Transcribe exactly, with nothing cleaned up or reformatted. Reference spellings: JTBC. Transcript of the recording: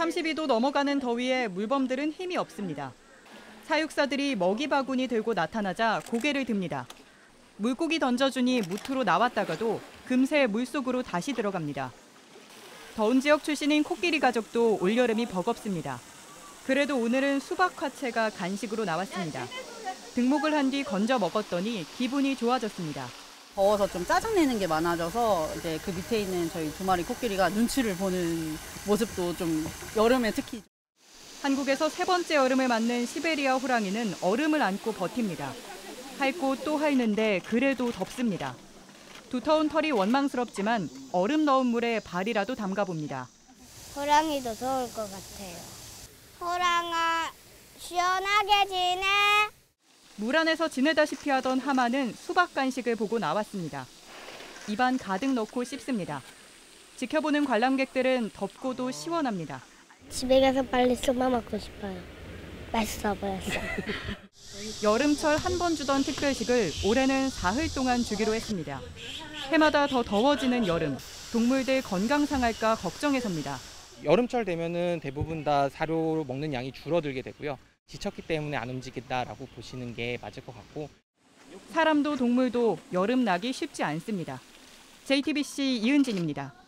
삼십이 도 넘어가는 더위에 물범들은 힘이 없습니다. 사육사들이 먹이 바구니 들고 나타나자 고개를 듭니다. 물고기 던져주니 무트로 나왔다가도 금세 물속으로 다시 들어갑니다. 더운 지역 출신인 코끼리 가족도 올여름이 버겁습니다. 그래도 오늘은 수박 화채가 간식으로 나왔습니다. 등목을 한 뒤 건져 먹었더니 기분이 좋아졌습니다. 더워서 좀 짜증내는 게 많아져서 이제 그 밑에 있는 저희 두 마리 코끼리가 눈치를 보는 모습도 좀 여름에 특히. 한국에서 세 번째 여름을 맞는 시베리아 호랑이는 얼음을 안고 버팁니다. 핥고 또 핥는데 그래도 덥습니다. 두터운 털이 원망스럽지만 얼음 넣은 물에 발이라도 담가봅니다. 호랑이도 더울 것 같아요. 호랑아, 시원하게 지내. 물 안에서 지내다시피 하던 하마는 수박 간식을 보고 나왔습니다. 입안 가득 넣고 씹습니다. 지켜보는 관람객들은 덥고도 시원합니다. 집에 가서 빨리 쏘마 먹고 싶어요. 맛있어 보였어. 여름철 한 번 주던 특별식을 올해는 사흘 동안 주기로 했습니다. 해마다 더 더워지는 여름, 동물들 건강 상할까 걱정해서입니다. 여름철 되면은 대부분 다 사료로 먹는 양이 줄어들게 되고요. 지쳤기 때문에 안 움직인다라고 보시는 게 맞을 것 같고. 사람도 동물도 여름 나기 쉽지 않습니다. 제이티비씨 이은진입니다.